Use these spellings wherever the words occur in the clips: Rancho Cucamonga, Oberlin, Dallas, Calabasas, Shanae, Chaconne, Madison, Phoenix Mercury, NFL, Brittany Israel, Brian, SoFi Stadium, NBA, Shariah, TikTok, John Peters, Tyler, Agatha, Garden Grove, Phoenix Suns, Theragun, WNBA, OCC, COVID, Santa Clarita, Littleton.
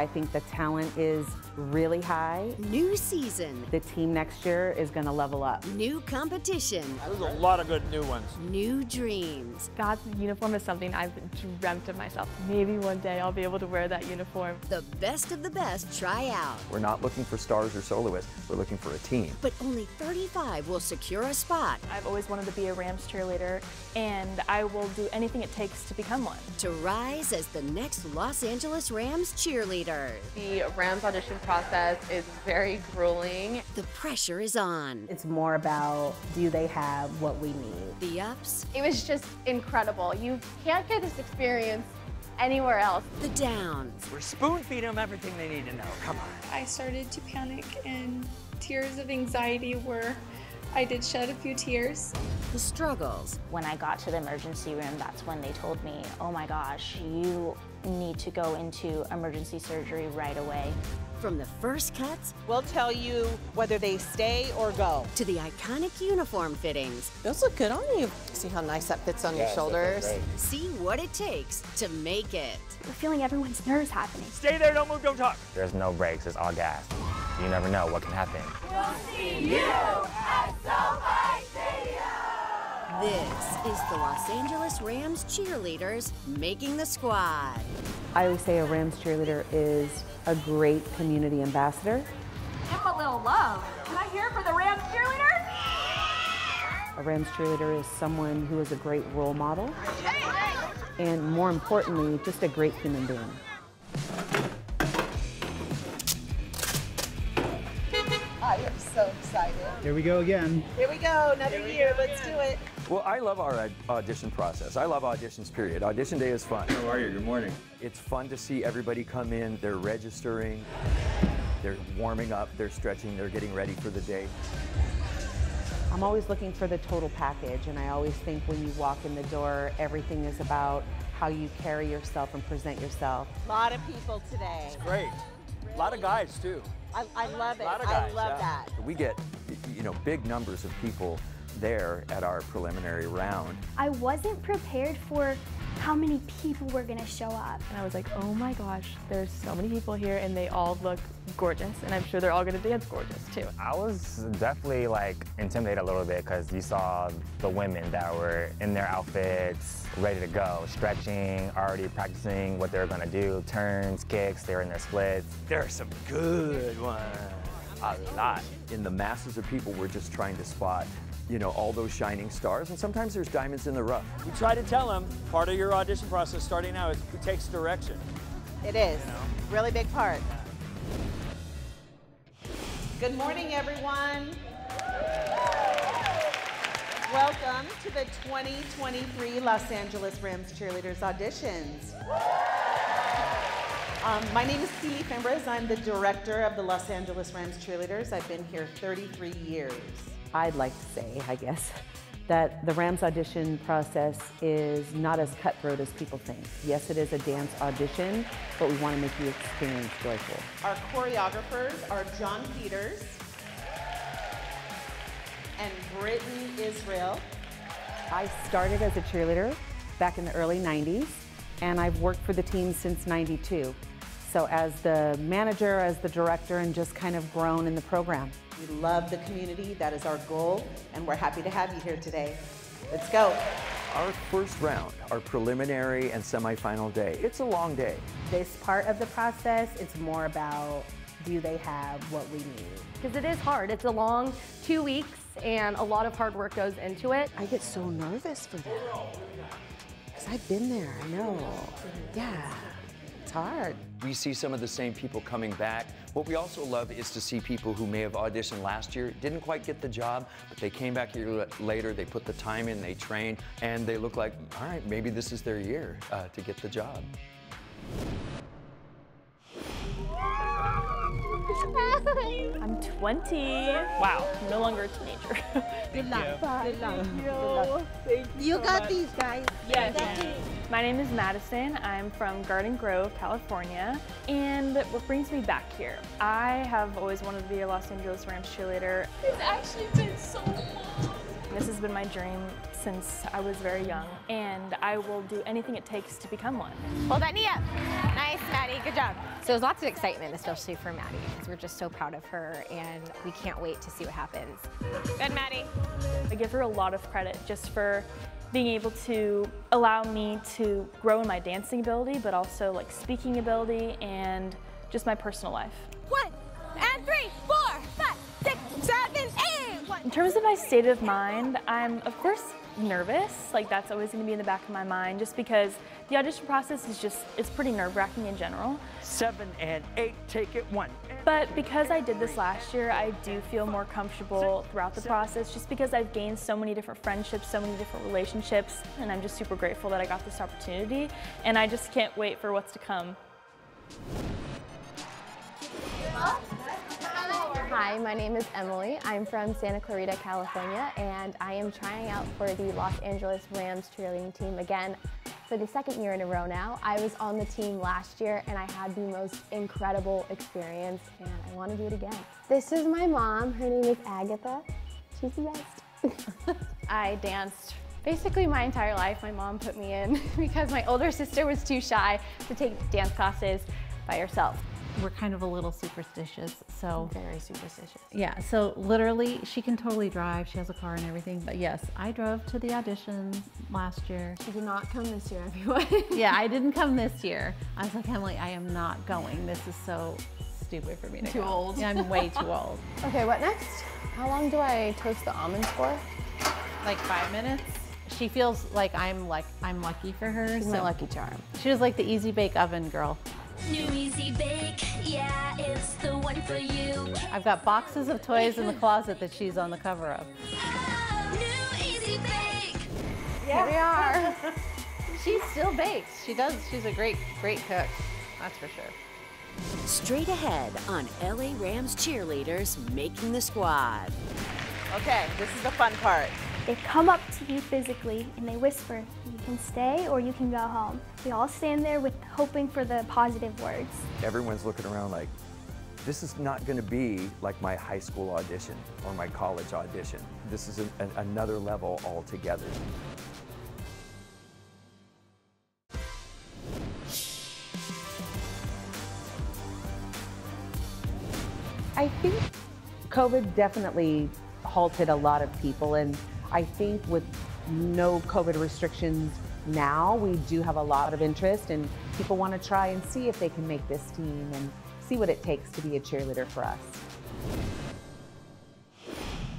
I think the talent is really high. New season. The team next year is going to level up. New competition. There's a lot of good new ones. New dreams. That uniform is something I've dreamt of myself. Maybe one day I'll be able to wear that uniform. The best of the best try out. We're not looking for stars or soloists. We're looking for a team. But only 35 will secure a spot. I've always wanted to be a Rams cheerleader, and I will do anything it takes to become one. To rise as the next Los Angeles Rams cheerleader. The Rams audition process is very grueling. The pressure is on. It's more about, do they have what we need? The ups. It was just incredible. You can't get this experience anywhere else. The downs. We're spoon-feeding them everything they need to know. Come on. I started to panic, and tears of anxiety were... I did shed a few tears. The struggles. When I got to the emergency room, that's when they told me, oh my gosh, you need to go into emergency surgery right away. From the first cuts. We'll tell you whether they stay or go. To the iconic uniform fittings. Those look good on you. See how nice that fits on your shoulders. See what it takes to make it. We're feeling everyone's nerves happening. Stay there, don't move, don't talk. There's no brakes, it's all gas. You never know what can happen. We'll see you at SoFi Stadium. This is the Los Angeles Rams cheerleaders making the squad. I always say a Rams cheerleader is a great community ambassador. Give a little love. Can I hear for the Rams cheerleader? A Rams cheerleader is someone who is a great role model. Hey. And more importantly, just a great human being. I am so excited. Here we go again. Here we go, another year, let's do it. Well, I love our audition process. I love auditions, period. Audition day is fun. How are you? Good morning. It's fun to see everybody come in. They're registering, they're warming up, they're stretching, they're getting ready for the day. I'm always looking for the total package, and I always think when you walk in the door, everything is about how you carry yourself and present yourself. A lot of people today. It's great. Really? A lot of guys, too. I love it. I love that. We get, you know, big numbers of people there at our preliminary round. I wasn't prepared for how many people were going to show up. And I was like, oh my gosh, there's so many people here, and they all look gorgeous, and I'm sure they're all going to dance gorgeous, too. I was definitely, like, intimidated a little bit because you saw the women that were in their outfits, ready to go, stretching, already practicing what they're going to do, turns, kicks, they're in their splits. There are some good ones, a lot. In the masses of people, we're just trying to spot, you know, all those shining stars, and sometimes there's diamonds in the rough. We try to tell them part of your audition process starting now is who takes direction. It is, you know? Really big part. Good morning, everyone. Welcome to the 2023 Los Angeles Rams Cheerleaders Auditions. My name is Stevie Fimbres. I'm the director of the Los Angeles Rams Cheerleaders. I've been here 33 years. I'd like to say, I guess, that the Rams audition process is not as cutthroat as people think. Yes, it is a dance audition, but we want to make the experience joyful. Our choreographers are John Peters and Brittany Israel. I started as a cheerleader back in the early 90s, and I've worked for the team since 92. So as the manager, as the director, and just kind of grown in the program. We love the community, that is our goal, and we're happy to have you here today. Let's go. Our first round, our preliminary and semifinal day, it's a long day. This part of the process, it's more about, do they have what we need? Because it is hard, it's a long 2 weeks, and a lot of hard work goes into it. I get so nervous for that, because I've been there, I know, yeah. It's hard. We see some of the same people coming back. What we also love is to see people who may have auditioned last year, didn't quite get the job, but they came back here later, they put the time in, they trained, and they look like, all right, maybe this is their year to get the job. I'm 20. Wow, no longer a teenager. Good luck. Good luck. Thank you. Thank you. You got these, guys. Yes. My name is Madison. I'm from Garden Grove, California. And what brings me back here? I have always wanted to be a Los Angeles Rams cheerleader. It's actually been so long. This has been my dream since I was very young, and I will do anything it takes to become one. Hold that knee up. Nice, Maddie, good job. So there's lots of excitement, especially for Maddie, because we're just so proud of her, and we can't wait to see what happens. Good, Maddie. I give her a lot of credit just for being able to allow me to grow in my dancing ability, but also like speaking ability and just my personal life. 1, 2, 3, 4, 5, 6, 7, 8, 1. In terms of my state of mind, I'm of course nervous. Like that's always gonna be in the back of my mind just because the audition process is just, it's pretty nerve-wracking in general. 7 and 8, take it 1. But because I did this last year, I do feel more comfortable throughout the process just because I've gained so many different friendships, so many different relationships, and I'm just super grateful that I got this opportunity, and I just can't wait for what's to come. Hi, my name is Emily. I'm from Santa Clarita, California, and I am trying out for the Los Angeles Rams cheerleading team again for the second year in a row now. I was on the team last year, and I had the most incredible experience, and I want to do it again. This is my mom. Her name is Agatha. She's the best. I danced basically my entire life. My mom put me in because my older sister was too shy to take dance classes by herself. We're kind of a little superstitious, so. Very superstitious. Yeah, so literally, she can totally drive. She has a car and everything, but yes, I drove to the audition last year. She did not come this year, everyone. Yeah, I didn't come this year. I was like, Emily, I am not going. This is so stupid for me to go. Too old. Yeah, I'm way too old. Okay, what next? How long do I toast the almonds for? Like 5 minutes. She feels like I'm lucky for her. She's my lucky charm. She was like the Easy Bake Oven girl. New Easy Bake, yeah, it's the one for you. I've got boxes of toys in the closet that she's on the cover of. Oh, New Easy Bake. Yeah. Here we are. She still bakes. She does. She's a great, great cook. That's for sure. Straight ahead on LA Rams cheerleaders making the squad. Okay, this is the fun part. They come up to you physically and they whisper, you can stay or you can go home. We all stand there with hoping for the positive words. Everyone's looking around like, this is not going to be like my high school audition or my college audition. This is another level altogether. I think COVID definitely halted a lot of people, and I think with no COVID restrictions now, we do have a lot of interest, and people want to try and see if they can make this team and see what it takes to be a cheerleader for us.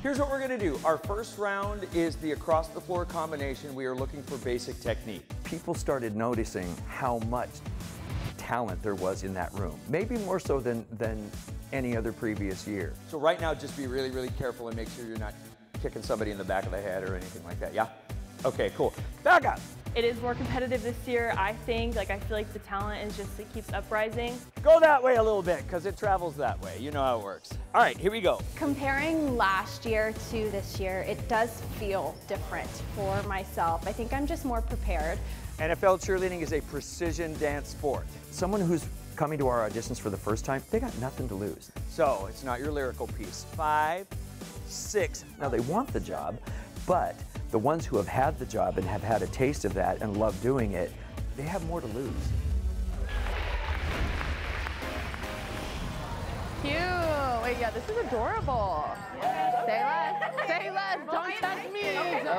Here's what we're going to do. Our first round is the across the floor combination. We are looking for basic technique. People started noticing how much talent there was in that room, maybe more so than any other previous year. So right now, just be really, really careful and make sure you're not kicking somebody in the back of the head or anything like that, yeah? Okay, cool. Back up! It is more competitive this year, I think. Like, I feel like the talent is just, it keeps uprising. Go that way a little bit, because it travels that way. You know how it works. All right, here we go. Comparing last year to this year, it does feel different for myself. I think I'm just more prepared. NFL cheerleading is a precision dance sport. Someone who's coming to our auditions for the first time, they got nothing to lose. So, it's not your lyrical piece. 5, 6. Now they want the job, but the ones who have had the job and have had a taste of that and love doing it, they have more to lose. Cute. Wait, yeah, this is adorable. Yeah. Say less. Say less. Don't touch me.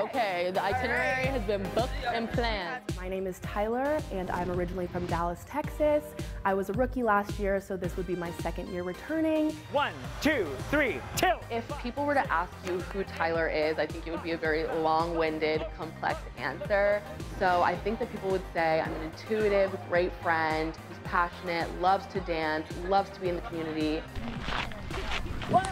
Okay, the itinerary has been booked and planned. My name is Tyler, and I'm originally from Dallas, Texas. I was a rookie last year, so this would be my second year returning. 1, 2, 3, tilt. If people were to ask you who Tyler is, I think it would be a very long-winded, complex answer. So I think that people would say, I'm an intuitive, great friend, who's passionate, loves to dance, loves to be in the community. Wow,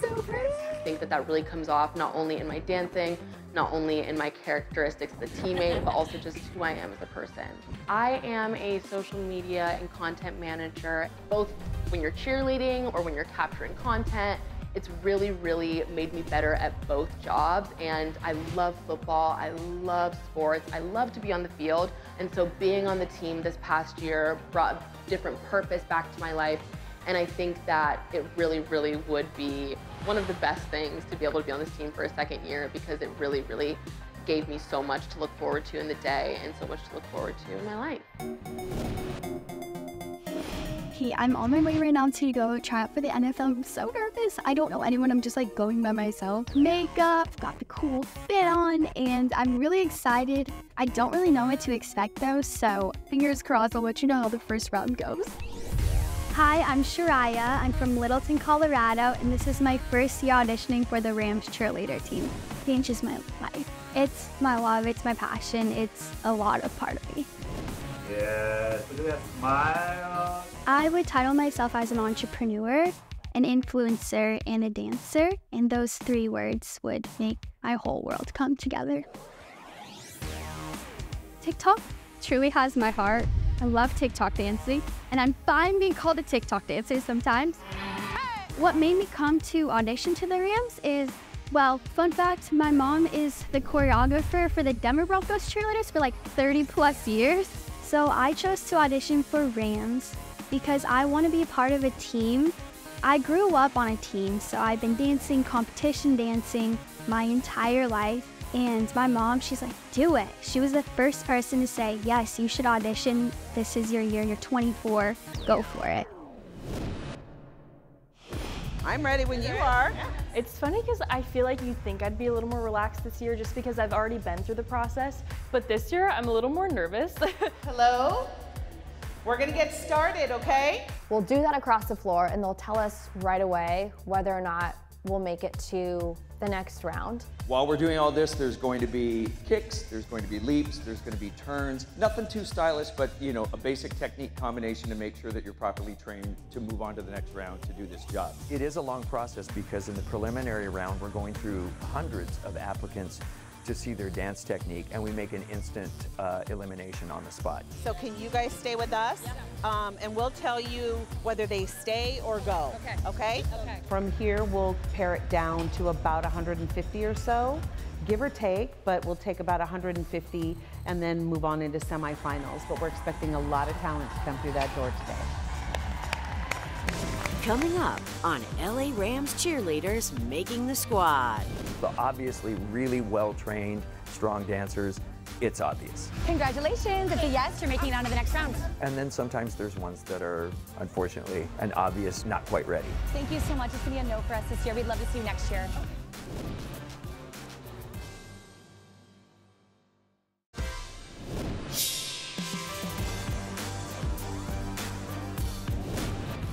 so pretty. I think that that really comes off not only in my dancing, not only in my characteristics as a teammate, but also just who I am as a person. I am a social media and content manager. Both when you're cheerleading or when you're capturing content, it's really, really made me better at both jobs. And I love football, I love sports, I love to be on the field. And so being on the team this past year brought a different purpose back to my life. And I think that it really, really would be one of the best things to be able to be on this team for a second year, because it really, really gave me so much to look forward to in the day and so much to look forward to in my life. Hey, I'm on my way right now to go try out for the NFL. I'm so nervous. I don't know anyone. I'm just like going by myself. Makeup, got the cool fit on, and I'm really excited. I don't really know what to expect though, so fingers crossed. I'll let you know how the first round goes. Hi, I'm Shariah. I'm from Littleton, Colorado, and this is my first year auditioning for the Rams cheerleader team. Dance is my life. It's my love, it's my passion, it's a lot of part of me. Yes, look at that smile. I would title myself as an entrepreneur, an influencer, and a dancer, and those three words would make my whole world come together. TikTok truly has my heart. I love TikTok dancing, and I'm fine being called a TikTok dancer sometimes. Hey! What made me come to audition to the Rams is, well, fun fact, my mom is the choreographer for the Denver Broncos cheerleaders for like 30 plus years. So I chose to audition for Rams because I want to be a part of a team. I grew up on a team, so I've been dancing, competition dancing my entire life. And my mom, she's like, do it. She was the first person to say, yes, you should audition. This is your year, you're 24, go for it. I'm ready when you are. It's funny because I feel like you'd think I'd be a little more relaxed this year just because I've already been through the process. But this year, I'm a little more nervous. Hello? We're gonna get started, okay? We'll do that across the floor and they'll tell us right away whether or not we'll make it to the next round. While we're doing all this, there's going to be kicks, there's going to be leaps, there's going to be turns. Nothing too stylish, but you know, a basic technique combination to make sure that you're properly trained to move on to the next round to do this job. It is a long process because in the preliminary round, we're going through hundreds of applicants to see their dance technique, and we make an instant elimination on the spot. So can you guys stay with us? Yeah. And we'll tell you whether they stay or go, okay? From here, we'll pare it down to about 150 or so, give or take, but we'll take about 150 and then move on into semifinals. But we're expecting a lot of talent to come through that door today. Coming up on LA Rams cheerleaders making the squad. So obviously really well-trained, strong dancers, it's obvious. Congratulations, if a yes, you're making it on to the next round. And then sometimes there's ones that are, unfortunately, an obvious, not quite ready. Thank you so much, it's gonna be a no for us this year. We'd love to see you next year.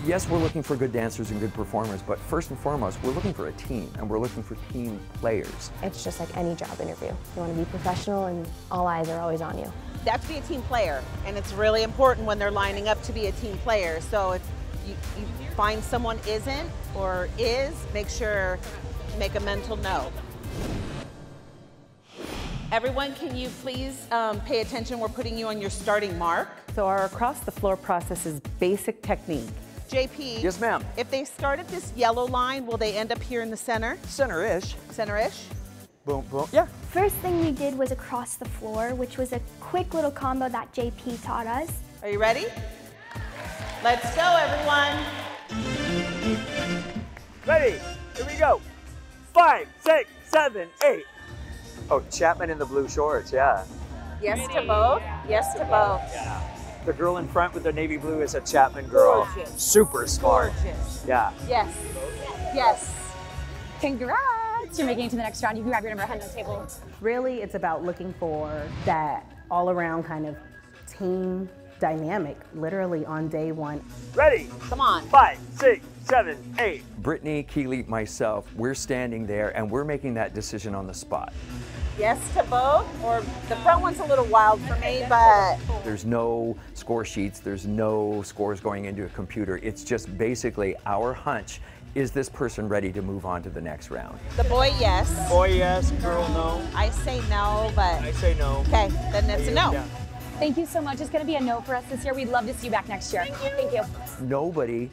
Yes, we're looking for good dancers and good performers, but first and foremost, we're looking for a team, and we're looking for team players. It's just like any job interview. You want to be professional, and all eyes are always on you. They have to be a team player, and it's really important when they're lining up to be a team player. So if you find someone isn't or is, make sure, make a mental note. Everyone, can you please pay attention? We're putting you on your starting mark. So our across-the-floor process is basic technique. JP. Yes, ma'am. If they start at this yellow line, will they end up here in the center? Center-ish. Center-ish? Boom, boom. Yeah. First thing we did was across the floor, which was a quick little combo that JP taught us. Are you ready? Let's go, everyone. Ready? Here we go. 5, 6, 7, 8. Oh, Chapman in the blue shorts, yeah. Yes to both. Yeah. Yes to both. Yeah. The girl in front with the navy blue is a Chapman girl. Gorgeous. Super smart. Gorgeous. Yeah. Yes. Yes. Congrats. You're making it to the next round. You can grab your number 100 table. Really, it's about looking for that all-around kind of team dynamic, literally on day one. Ready? Come on. 5, 6, 7, 8. Brittany, Keely, myself, we're standing there and we're making that decision on the spot. Yes to both, or the front one's a little wild for me, but... There's no score sheets, there's no scores going into a computer. It's just basically our hunch, is this person ready to move on to the next round? The boy, yes. Boy, yes, girl, no. I say no, but... I say no. Okay, then it's a no. Yeah. Thank you so much. It's gonna be a no for us this year. We'd love to see you back next year. Thank you. Nobody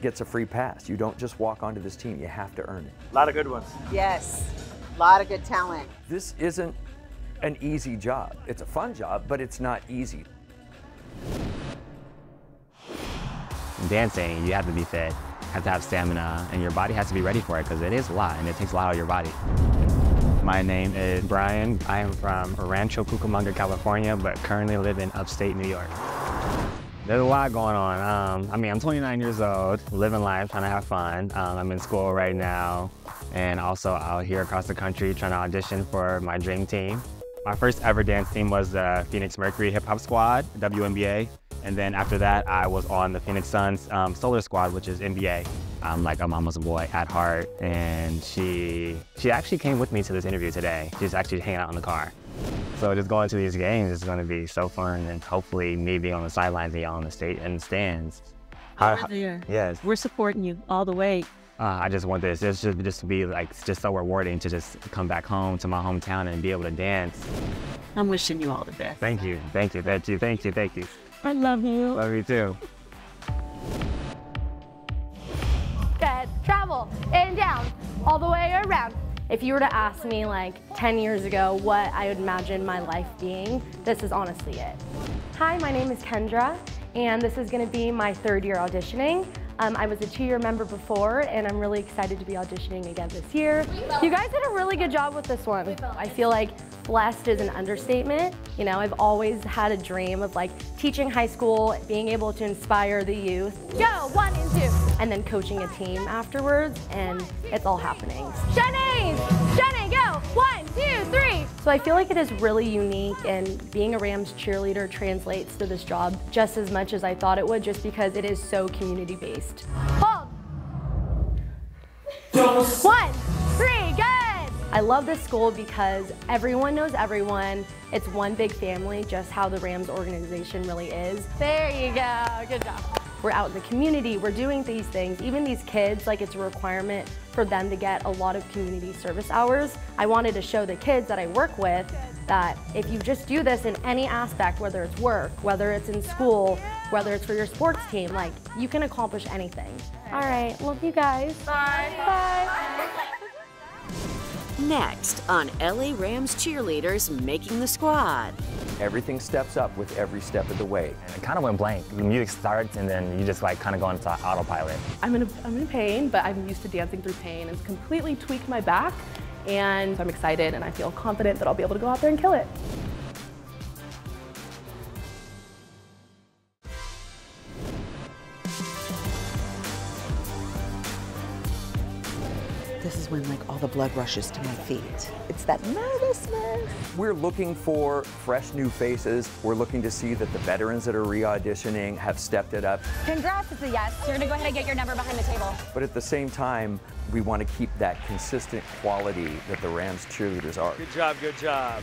gets a free pass. You don't just walk onto this team, you have to earn it. A lot of good ones. Yes. A lot of good talent. This isn't an easy job. It's a fun job, but it's not easy. in dancing, you have to be fit, have to have stamina, and your body has to be ready for it because it is a lot and it takes a lot out of your body. My name is Brian. I am from Rancho Cucamonga, California, but currently live in upstate New York. There's a lot going on. I'm 29 years old, living life, trying to have fun. I'm in school right now, and also out here across the country trying to audition for my dream team. My first ever dance team was the Phoenix Mercury Hip Hop Squad, WNBA. And then after that, I was on the Phoenix Suns Solar Squad, which is NBA. I'm like a mama's boy at heart, and she actually came with me to this interview today. She's actually hanging out in the car. So just going to these games is going to be so fun, and hopefully me being on the sidelines and y'all in the stands. We're there. Yes. We're supporting you all the way. I just want this. It should just be like just so rewarding to just come back home to my hometown and be able to dance. I'm wishing you all the best. Thank you. Thank you. Thank you. Thank you. Thank you. I love you. Love you too. Good. Travel and down, all the way around. If you were to ask me like 10 years ago what I would imagine my life being, this is honestly it. Hi, my name is Kendra, and this is going to be my third year auditioning. I was a 2-year member before, and I'm really excited to be auditioning again this year. You guys did a really good job with this one. I feel like blessed is an understatement. You know, I've always had a dream of like teaching high school, being able to inspire the youth. Go, 1 and 2. And then coaching a team afterwards, and it's all happening. Shanae! Shanae, go! 1, 2, 3! So I feel like it is really unique, and being a Rams cheerleader translates to this job just as much as I thought it would, just because it is so community-based. Hold. 1, 3, good! I love this school because everyone knows everyone. It's one big family, just how the Rams organization really is. There you go, good job. We're out in the community, we're doing these things. Even these kids, like it's a requirement for them to get a lot of community service hours. I wanted to show the kids that I work with that if you just do this in any aspect, whether it's work, whether it's in school, whether it's for your sports team, like, you can accomplish anything. All right, love you guys. Bye. Bye. Bye. Next on LA Rams cheerleaders making the squad. Everything steps up with every step of the way. I kind of went blank. The music starts and then you just like kind of go into autopilot. I'm in pain, but I'm used to dancing through pain. It's completely tweaked my back, and I'm excited and I feel confident that I'll be able to go out there and kill it. This is when like all the blood rushes to my feet. It's that nervousness. We're looking for fresh new faces. We're looking to see that the veterans that are re-auditioning have stepped it up. Congrats, it's a yes. You're gonna go ahead and get your number behind the table. But at the same time, we want to keep that consistent quality that the Rams cheerleaders are. Good job, good job.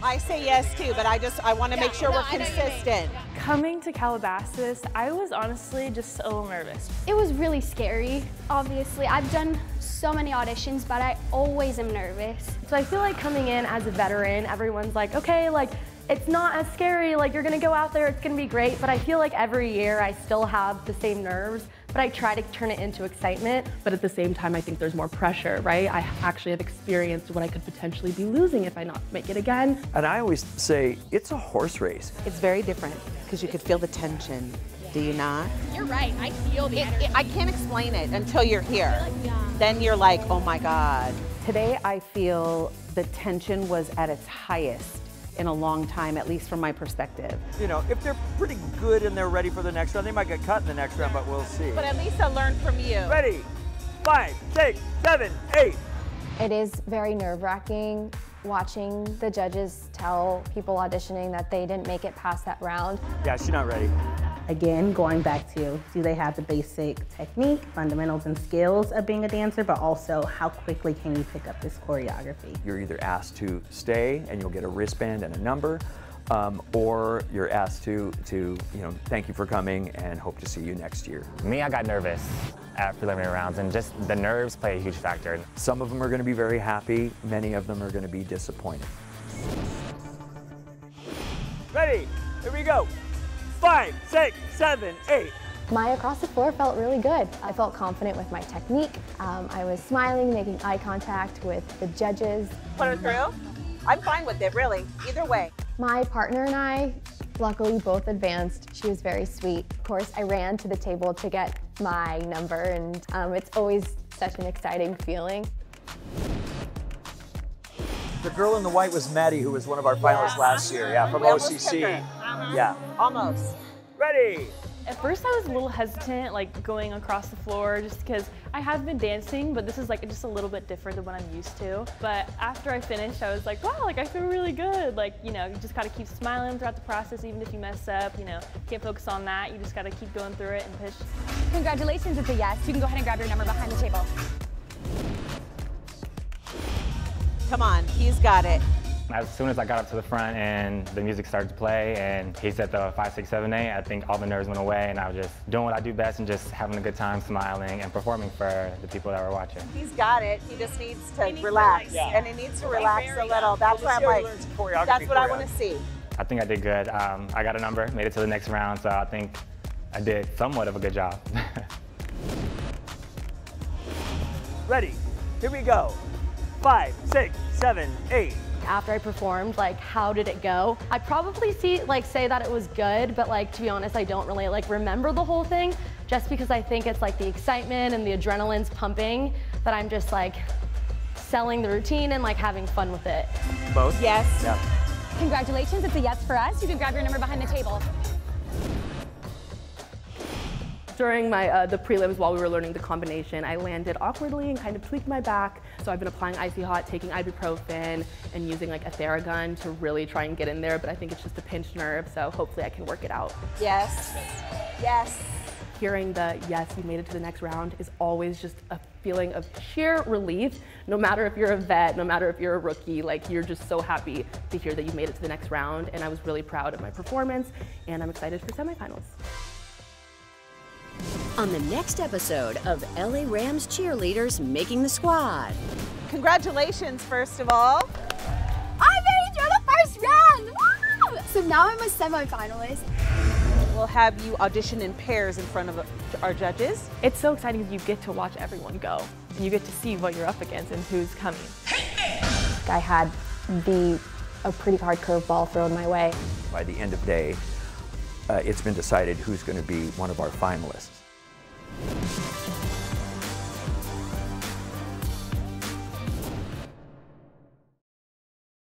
I say yes too, but I want to make sure we're consistent. Coming to Calabasas, I was honestly just a little nervous. It was really scary, obviously. I've done so many auditions, but I always am nervous. So I feel like coming in as a veteran, everyone's like, okay, like, it's not as scary, like, you're gonna go out there, it's gonna be great, but I feel like every year I still have the same nerves, but I try to turn it into excitement. But at the same time, I think there's more pressure, right? I actually have experienced what I could potentially be losing if I not make it again. And I always say, it's a horse race. It's very different, because you could feel the tension, do you not? You're right, I feel the energy. I can't explain it until you're here. Like, yeah. Then you're like, oh my God. Today, I feel the tension was at its highest in a long time, at least from my perspective. You know, if they're pretty good and they're ready for the next round, they might get cut in the next round, but we'll see. But at least I learned from you. Ready, 5, 6, 7, 8. It is very nerve-wracking watching the judges tell people auditioning that they didn't make it past that round. Yeah, she's not ready. Again, going back to, do they have the basic technique, fundamentals, and skills of being a dancer, but also how quickly can you pick up this choreography? You're either asked to stay and you'll get a wristband and a number, or you're asked to thank you for coming and hope to see you next year. Me, I got nervous at preliminary rounds, and just the nerves play a huge factor. Some of them are gonna be very happy, many of them are gonna be disappointed. Ready, here we go. 5, 6, 7, 8. My across the floor felt really good. I felt confident with my technique. I was smiling, making eye contact with the judges. Put it through? I'm fine with it, really, either way. My partner and I Luckily, we both advanced. She was very sweet. Of course, I ran to the table to get my number, and it's always such an exciting feeling. The girl in the white was Maddie, who was one of our finalists last year, from OCC. Almost. Ready? At first, I was a little hesitant, like going across the floor, just because I have been dancing, but this is like just a little bit different than what I'm used to. But after I finished, I was like, wow, like I feel really good. Like, you know, you just gotta keep smiling throughout the process, even if you mess up, you know, can't focus on that. You just gotta keep going through it and push. Congratulations, it's a yes. You can go ahead and grab your number behind the table. Come on, he's got it. As soon as I got up to the front and the music started to play and he said the 5, 6, 7, 8, I think all the nerves went away and I was just doing what I do best and just having a good time, smiling and performing for the people that were watching. He's got it. He just needs to relax. And he needs to relax a little. That's what I'm like. That's what I want to see. I think I did good. I got a number, made it to the next round, so I think I did somewhat of a good job. Ready? Here we go. 5, 6, 7, 8. After I performed, like, how did it go? I probably say that it was good, but like, to be honest, I don't really like remember the whole thing, just because I think it's like the excitement and the adrenaline's pumping that I'm just like selling the routine and like having fun with it. Both? Yes. Yeah. Congratulations, it's a yes for us. You can grab your number behind the table. During my the prelims, while we were learning the combination, I landed awkwardly and kind of tweaked my back. So I've been applying Icy Hot, taking ibuprofen, and using like a Theragun to really try and get in there. But I think it's just a pinched nerve, so hopefully I can work it out. Yes. Yes. Hearing the yes, you made it to the next round is always just a feeling of sheer relief. No matter if you're a vet, no matter if you're a rookie, like, you're just so happy to hear that you made it to the next round. And I was really proud of my performance, and I'm excited for semifinals. On the next episode of LA Rams Cheerleaders Making the Squad. Congratulations, first of all. I made it through the first round! Woo! So now I'm a semifinalist. We'll have you audition in pairs in front of our judges. It's so exciting because you get to watch everyone go. And you get to see what you're up against and who's coming. I had a pretty hard curveball thrown my way. By the end of the day, it's been decided who's going to be one of our finalists.